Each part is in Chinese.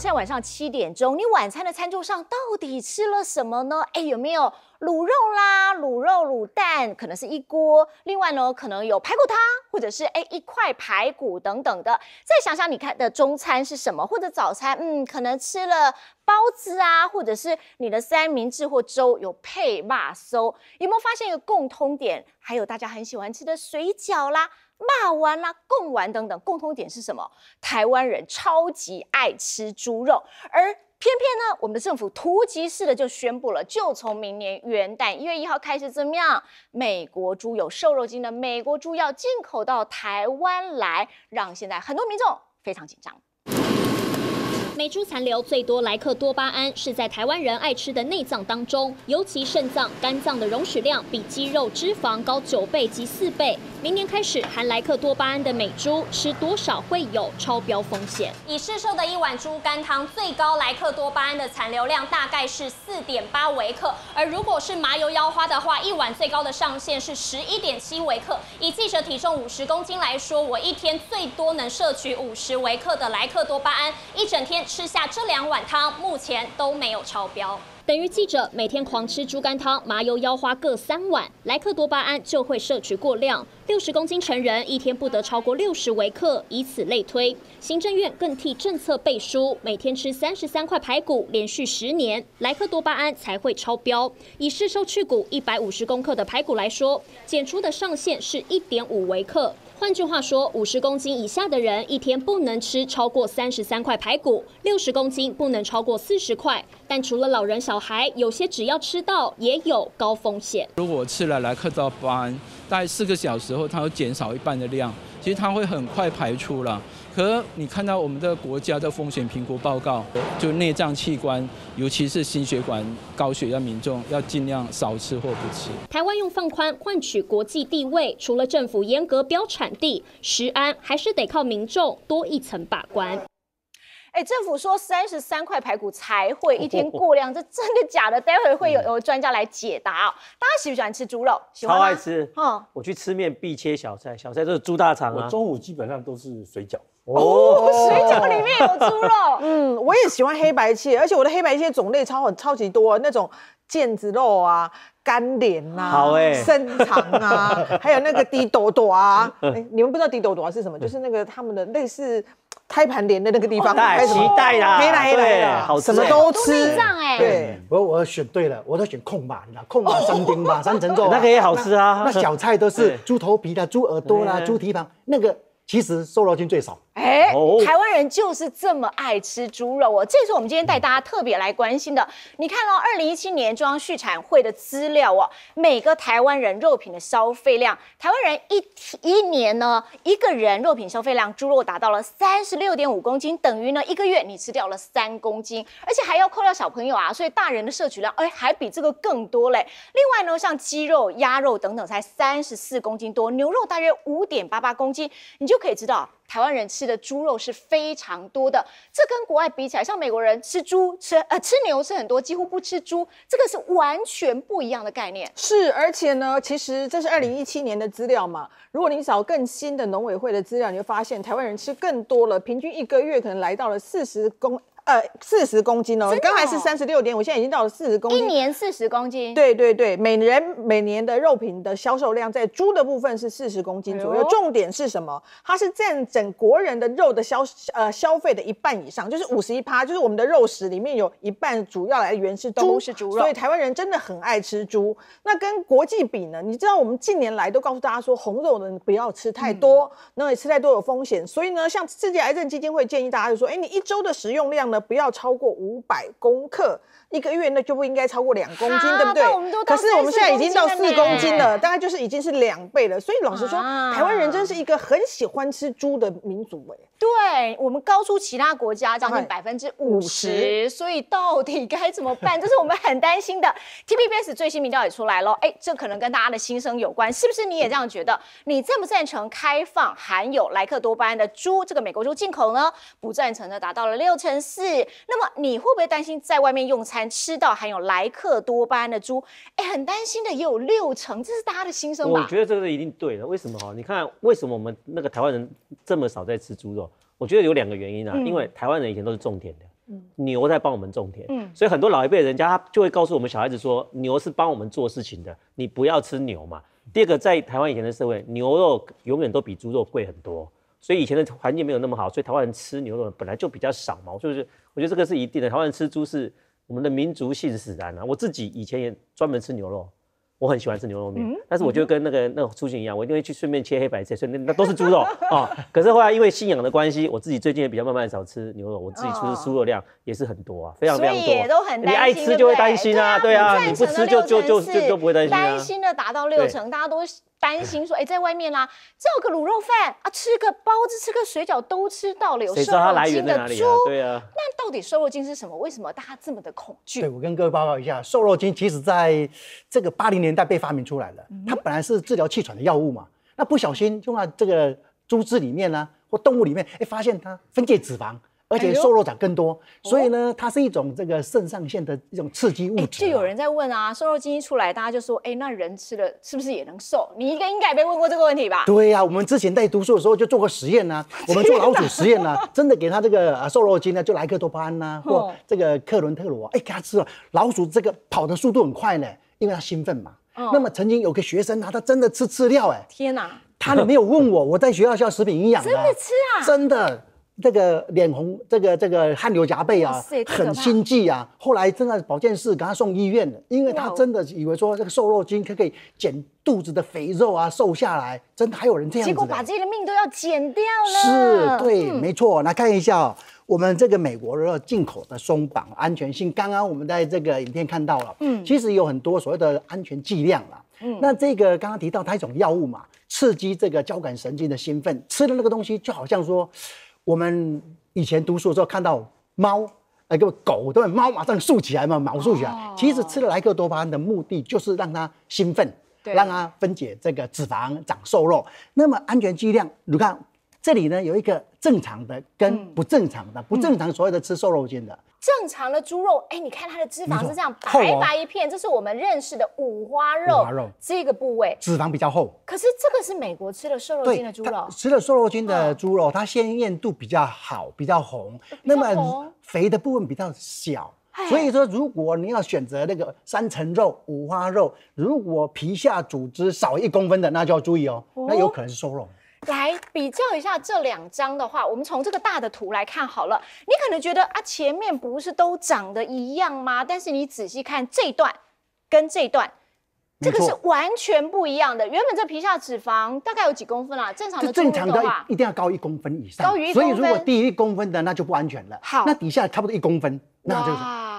现在晚上7点钟，你晚餐的餐桌上到底吃了什么呢？哎，有没有卤肉啦、卤蛋，可能是一锅；另外呢，可能有排骨汤，或者是一块排骨等等的。再想想你看的中餐是什么，或者早餐，可能吃了包子啊，或者是你的三明治或粥有配肉酥。有没有发现一个共通点？还有大家很喜欢吃的水饺啦、肉丸啦、贡丸等等，共通点是什么？台湾人超级爱吃猪肉，而偏偏呢，我们的政府突击式的就宣布了，就从明年元旦1月1号开始，怎么样？美国猪有瘦肉精的美国猪要进口到台湾来，让现在很多民众非常紧张。 美猪残留最多莱克多巴胺，是在台湾人爱吃的内脏当中，尤其肾脏、肝脏的容许量比肌肉、脂肪高9倍及4倍。明年开始，含莱克多巴胺的美猪吃多少会有超标风险。以市售的一碗猪肝汤，最高莱克多巴胺的残留量大概是4.8微克，而如果是麻油腰花的话，一碗最高的上限是11.7微克。以记者体重50公斤来说，我一天最多能摄取50微克的莱克多巴胺，一整天 吃下这2碗汤，目前都没有超标，等于记者每天狂吃猪肝汤、麻油腰花各3碗，莱克多巴胺就会摄取过量。60公斤成人一天不得超过60微克，以此类推。行政院更替政策背书，每天吃33块排骨，连续10年，莱克多巴胺才会超标。以市售去骨150公克的排骨来说，检出的上限是1.5微克。 换句话说，50公斤以下的人一天不能吃超过33块排骨，60公斤不能超过40块。但除了老人、小孩，有些只要吃到也有高风险。如果吃了莱克多巴胺，大概4个小时后，它会减少1半的量，其实它会很快排出了。可你看到我们的国家的风险评估报告，就内脏器官，尤其是心血管、高血压民众要尽量少吃或不吃。台湾用放宽换取国际地位，除了政府严格标产 地食安还是得靠民众多一层把关。政府说33块排骨才会一天过量，这真的假的？待会会有专家来解答哦。大家喜不喜欢吃猪肉？喜欢吗？超爱吃。我去吃面必切小菜，小菜都是猪大肠啊。我中午基本上都是水饺。 水饺里面有猪肉。我也喜欢黑白切，而且我的黑白切种类超级多，那种腱子肉啊、干莲啊、生肠啊，还有那个滴朵朵啊。你们不知道滴朵朵是什么？就是那个他们的类似胎盘莲的那个地方，太期待啦，黑啦，好吃，什么都吃。内脏哎，对，我选对了，我都选控板啦，控板3丁吧，3层肉，那个也好吃啊。那小菜都是猪头皮啦、猪耳朵啦、猪蹄膀那个。 其实瘦肉精最少。台湾人就是这么爱吃猪肉哦。这是我们今天带大家特别来关心的。你看到2017年中央畜产会的资料哦，每个台湾人肉品的消费量，台湾人一年呢，一个人肉品消费量，猪肉达到了36.5公斤，等于呢1个月你吃掉了3公斤，而且还要扣掉小朋友啊，所以大人的摄取量，还比这个更多嘞。另外呢，像鸡肉、鸭肉等等，才34公斤多，牛肉大约5.88公斤，你就 可以知道，台湾人吃的猪肉是非常多的。这跟国外比起来，像美国人吃猪、吃牛吃很多，几乎不吃猪，这个是完全不一样的概念。是，而且呢，其实这是2017年的资料嘛。如果你找更新的农委会的资料，你就发现台湾人吃更多了，平均1个月可能来到了40公斤哦，刚才是36.5，现在已经到了40公斤，1年40公斤。对，每年的肉品的销售量在猪的部分是40公斤左右。重点是什么？它是占整国人的肉的消费的1半以上，就是51%，就是我们的肉食里面有1半主要来源是猪，是猪肉。所以台湾人真的很爱吃猪。那跟国际比呢？你知道我们近年来都告诉大家说，红肉的不要吃太多，那也吃太多有风险。所以呢，像世界癌症基金会建议大家就说，你1周的食用量 不要超过500公克，1个月呢就不应该超过2公斤，对不对？可是我们现在已经到4公斤了，大概就是已经是2倍了。所以老实说，台湾人真是一个很喜欢吃猪的民族哎。对，我们高出其他国家将近50%，所以到底该怎么办？这是我们很担心的。TPBS 最新民调也出来了，这可能跟大家的心声有关，是不是？你也这样觉得？你赞不赞成开放含有莱克多巴胺的猪这个美国猪进口呢？不赞成的达到了64%。 那么你会不会担心在外面用餐吃到含有莱克多巴胺的猪？很担心的也有6成，这是大家的心声吧？我觉得这个一定对的。为什么你看，为什么我们那个台湾人这么少在吃猪肉？我觉得有2个原因啊，因为台湾人以前都是种田的。牛在帮我们种田，所以很多老一辈人家他就会告诉我们小孩子说，牛是帮我们做事情的，你不要吃牛嘛。第二个，在台湾以前的社会，牛肉永远都比猪肉贵很多，所以以前的环境没有那么好，所以台湾人吃牛肉本来就比较少嘛，就是我觉得这个是一定的，台湾人吃猪是我们的民族性使然啊。我自己以前也专门吃牛肉。我很喜欢吃牛肉面，但是我就跟那个出行一样，我一定会去顺便切黑白切，所以那都是猪肉啊、哦。可是后来因为信仰的关系，我自己最近也比较慢慢少吃牛肉，我自己吃猪肉量也是很多啊，非常非常多。所以也都很担心，你爱吃就会担心啊，对啊，你不吃就不会担心啊。担心的达到60%，大家都担心说，哎，在外面啦、啊，叫个卤肉饭啊，吃个包子，吃个水饺都吃到了有瘦肉精的猪，对啊。那到底瘦肉精是什么？为什么大家这么的恐惧？对，我跟各位报告一下，瘦肉精其实在这个80年代被发明出来了，它本来是治疗气喘的药物嘛，那不小心用到这个猪脂里面呢、啊，或动物里面，哎，发现它分解脂肪，而且瘦肉长更多，所以呢，它是一种这个肾上腺的一种刺激物质、啊。就有人在问啊，瘦肉精一出来，大家就说，哎，那人吃了是不是也能瘦？你应该也被问过这个问题吧？对呀、啊，我们之前在读书的时候就做过实验啊，我们做老鼠实验啊，真的给它这个瘦肉精呢，就莱克多巴胺呐、啊，或这个克伦特罗，哎，给它吃了，老鼠这个跑的速度很快呢。因为他兴奋嘛，那么曾经有个学生啊，他真的吃饲料哎，天哪！他没有问我，我在学校教食品营养、啊，真的吃啊，真的这个脸红，这个汗流浃背啊，很心悸啊。后来真的保健室给他送医院了，因为他真的以为说这个瘦肉精可以减肚子的肥肉啊，瘦下来，真的还有人这样子的，结果把自己的命都要减掉了。是，对，没错。来看一下、哦。我们这个美国的进口的松绑安全性，刚刚我们在这个影片看到了，其实有很多所谓的安全剂量啦。那这个刚刚提到它一种药物嘛，刺激这个交感神经的兴奋，吃的那个东西就好像说，我们以前读书的时候看到猫，狗对，猫马上竖起来嘛，毛竖起来，哦、其实吃了莱克多巴胺的目的就是让它兴奋，让它分解这个脂肪长瘦肉。那么安全剂量，你看。这里呢有一个正常的跟不正常的，不正常所有的吃瘦肉精的，正常的猪肉，哎，你看它的脂肪是这样白白一片，这是我们认识的五花肉这个部位，脂肪比较厚。可是这个是美国吃了瘦肉精的猪肉，吃了瘦肉精的猪肉，它鲜艳度比较好，比较红，那么肥的部分比较小。所以说，如果你要选择那个3层肉、五花肉，如果皮下组织少1公分的，那就要注意哦，那有可能是瘦肉。来比较一下这2张的话，我们从这个大的图来看好了。你可能觉得啊，前面不是都长得一样吗？但是你仔细看这一段跟这一段，这个是完全不一样的。原本这皮下脂肪大概有几公分啊？正常的正常的一定要高1公分以上，高于1公分。所以如果低于1公分的，那就不安全了。好，那底下差不多1公分，那就是。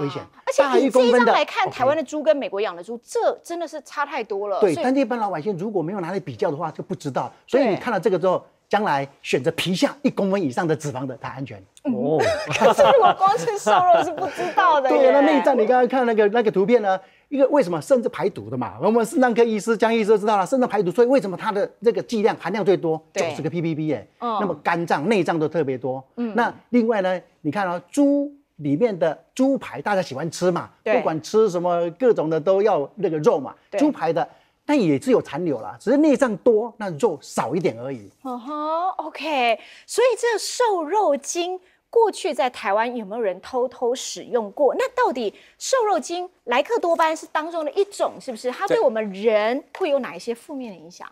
危险，而且以这一张来看，台湾的猪跟美国养的猪，这真的是差太多了。对，但一般老百姓如果没有拿来比较的话，就不知道。所以你看到这个之后，将来选择皮下1公分以上的脂肪的才安全。哦，可是如果光吃瘦肉是不知道的。对，那内脏你刚刚看那个图片呢？因为什么肾是排毒的嘛？我们肾脏科医师江医师知道了，肾脏排毒，所以为什么它的这个剂量含量最多，90个 ppb 哎？那么肝脏、内脏都特别多。那另外呢，你看啊，猪。里面的猪排大家喜欢吃嘛，不管吃什么各种的都要那个肉嘛，猪排的但也是有残留啦，只是内脏多，那肉少一点而已。哦哈 ，OK， 所以这瘦肉精过去在台湾有没有人偷偷使用过？那到底瘦肉精莱克多巴胺是当中的一种，是不是？它对我们人会有哪一些负面的影响？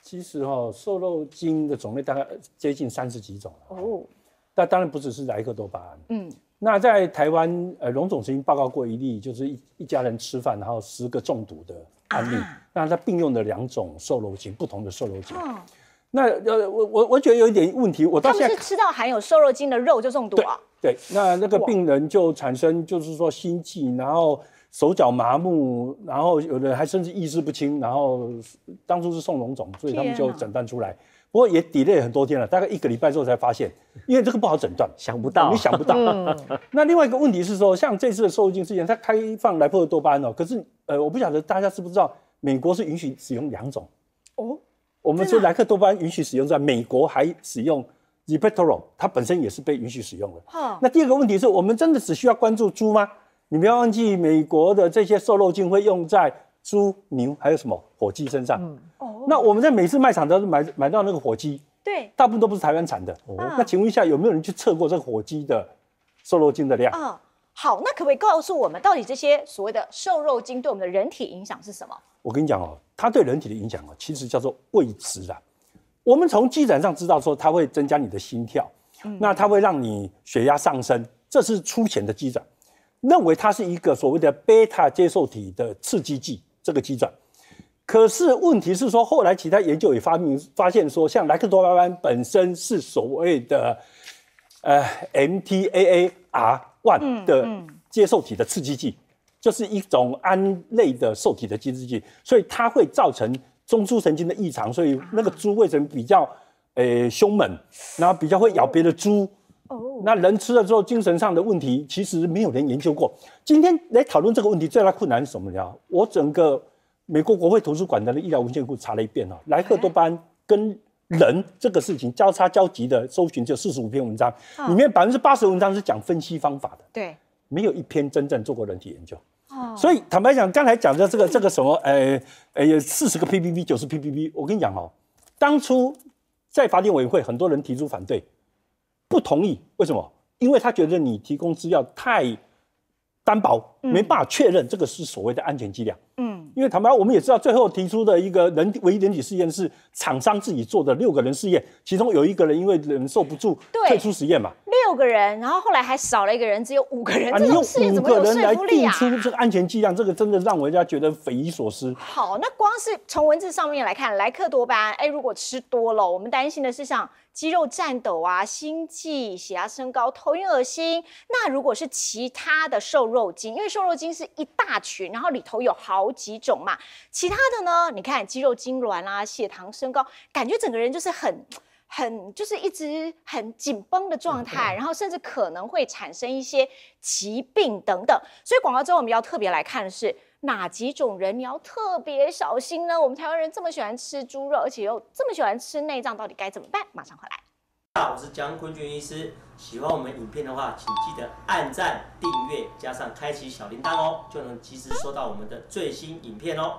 其实哈，瘦肉精的种类大概接近30几种了哦，那当然不只是莱克多巴胺，那在台湾，荣总曾经报告过一例，就是一家人吃饭，然后10个中毒的案例。那他并用了2种瘦肉精，不同的瘦肉精。那我觉得有一点问题，我到现在他们是吃到含有瘦肉精的肉就中毒啊？对，那个病人就产生就是说心悸，然后手脚麻木，然后有的还甚至意识不清，然后当初是送荣总，所以他们就诊断出来。不过也 delay 很多天了，大概1个礼拜之后才发现，因为这个不好诊断，想不到，你想不到。那另外一个问题是说，像这次的瘦肉精事件，它开放莱克多巴胺哦，可是我不晓得大家知不知道，美国是允许使用2种哦，我们说莱克多巴胺允许使用在美国，还使用 Zilpaterol， 它本身也是被允许使用的。那第二个问题是我们真的只需要关注猪吗？你不要忘记，美国的这些瘦肉精会用在猪、牛还有什么火鸡身上。那我们在每次卖场都买到那个火鸡，对，大部分都不是台湾产的。那请问一下，有没有人去测过这个火鸡的瘦肉精的量。嗯，好，那可不可以告诉我们，到底这些所谓的瘦肉精对我们的人体影响是什么？我跟你讲哦，它对人体的影响哦，其实叫做位置啊。我们从基本上知道说，它会增加你的心跳，那它会让你血压上升，这是粗浅的机转。 认为它是一个所谓的贝塔接受体的刺激剂，这个机转。可是问题是说，后来其他研究也发现说，像莱克多巴胺本身是所谓的MTAAR1 的接受体的刺激剂，就是一种胺类的受体的刺激剂，所以它会造成中枢神经的异常，所以那个猪为什么比较凶猛，然后比较会咬别的猪。 那人吃了之后，精神上的问题其实没有人研究过。今天来讨论这个问题，最大困难是什么呢？我整个美国国会图书馆的医疗文献库查了一遍啊，莱克多巴胺跟人这个事情交叉交集的搜寻，就45篇文章，里面80%文章是讲分析方法的，对，没有一篇真正做过人体研究。哦，所以坦白讲，刚才讲的这个什么，40个 ppb、90 ppb， 我跟你讲哦，当初在法典委员会，很多人提出反对。 不同意，为什么？因为他觉得你提供资料太单薄，没办法确认这个是所谓的安全剂量。嗯，因为坦白，我们也知道，最后提出的一个人体试验是厂商自己做的6个人试验，其中有1个人因为忍受不住退出实验嘛。6个人，然后后来还少了1个人，只有5个人。啊，你用5个人来定出这个安全剂量，这个真的让人家觉得匪夷所思。好，那光是从文字上面来看，莱克多巴胺，如果吃多了，我们担心的是像。 肌肉颤抖啊，心悸、血压升高、头晕、恶心。那如果是其他的瘦肉精，因为瘦肉精是一大群，然后里头有好几种嘛。其他的呢，你看肌肉痉挛啦、血糖升高，感觉整个人就是很就是一直很紧绷的状态，然后甚至可能会产生一些疾病等等。所以广告之后，我们要特别来看的是。 哪几种人你要特别小心呢？我们台湾人这么喜欢吃猪肉，而且又这么喜欢吃内脏，到底该怎么办？马上回来。好，我是江坤俊医师。喜欢我们影片的话，请记得按赞、订阅，加上开启小铃铛哦，就能及时收到我们的最新影片哦。